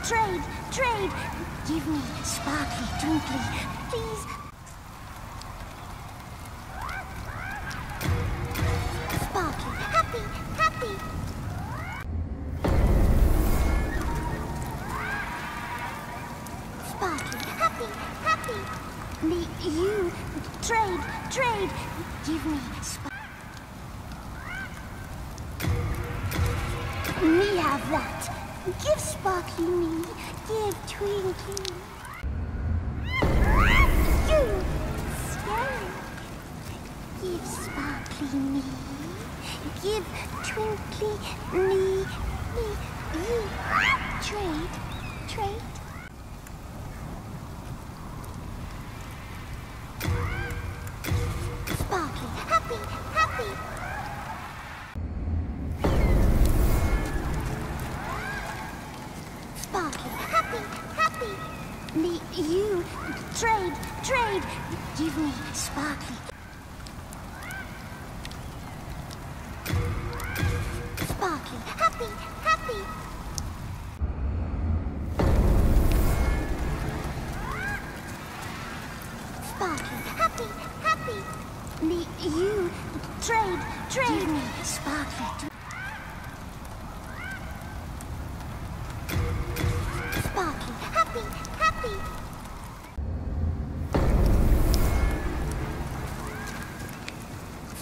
Trade! Give me Sparkly, Twinkly, please! Sparkly, happy, happy! Sparkly, happy, happy! Me, you! Trade, trade! Give me Sparkly! Me have that! Give Sparkly me, give Twinkly. You, Sparkly. Give Sparkly me, give Twinkly me, me, you. Trade, trade. Sparkly, happy, happy. Me, you, trade, trade, give me Sparkly. Sparkly, happy, happy. Sparkly, happy, happy. Me, you, trade, trade, give me Sparkly.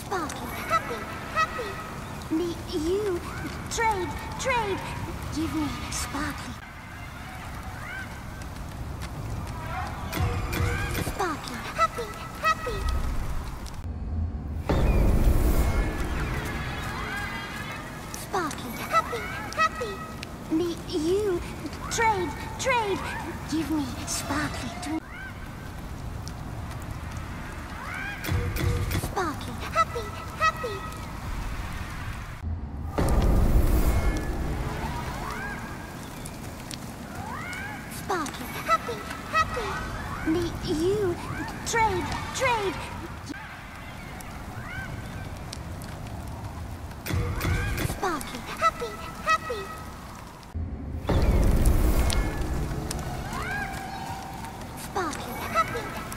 Sparkly, happy, happy. Sparkly, happy, happy. Me, you, trade, trade. Give me Sparkly. Sparkly, happy, happy. Sparkly, happy, happy. Me, you, trade, trade, give me Sparkly too. Sparkly, happy, happy. Sparkly, happy, happy. Me, you, trade, trade. Sparkly, happy,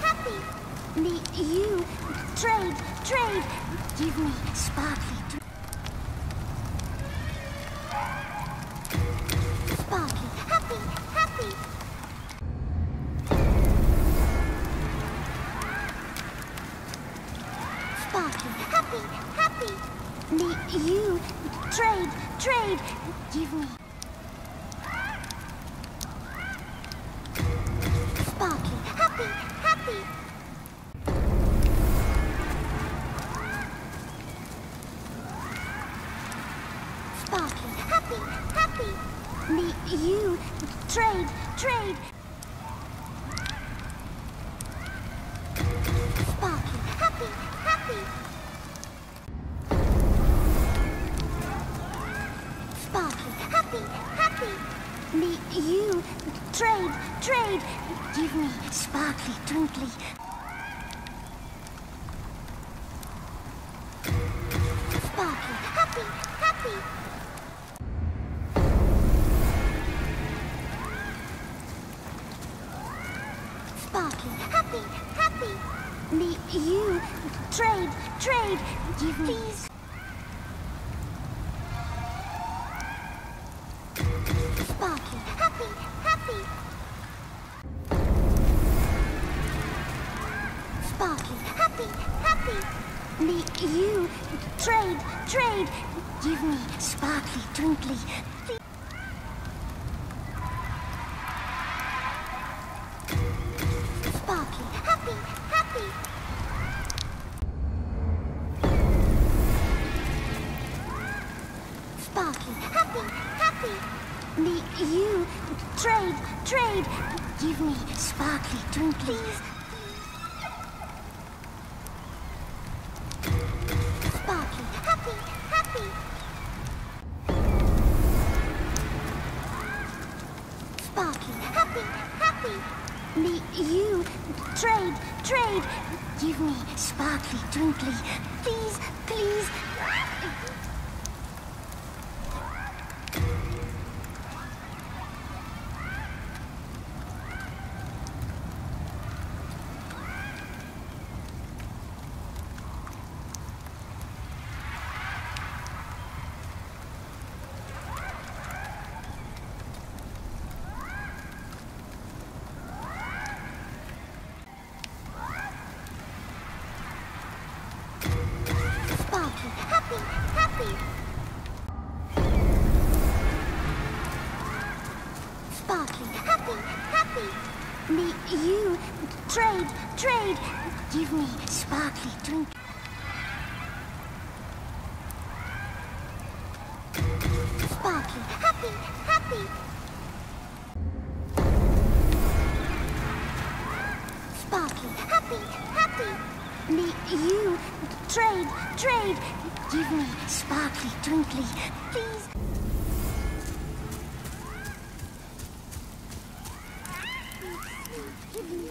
happy. Me, you, trade, trade, give me Sparkly. Sparkly, happy, happy. Sparkly. Happy, happy. You, trade, give me. Sparkly, happy. Sparkly, happy. You, trade. Sparkly, happy. Sparkly, happy. You, trade. Give me sparkly, twinkly. Sparkly, happy. Sparkly, happy. You, trade. Give me. Please. Sparkly, happy. Sparkly, happy. You, trade. Give me sparkly, twinkly. Please. Sparkly, happy. Sparkly, happy. You, trade. Give me sparkly, twinkly. Sparkly, happy. Sparkly, happy. You, trade. Give me sparkly, twinkly. Please. Sparkly, happy. Sparkly, happy. You, trade. Give me sparkly, twinkly. Sparkly, happy. Sparkly, happy. You, trade. Give me sparkly, twinkly. Please. Give me.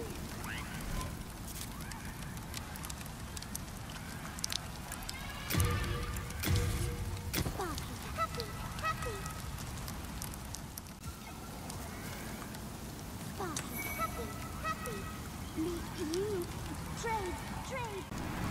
Sparkly, happy. Sparkly, happy. You, trade.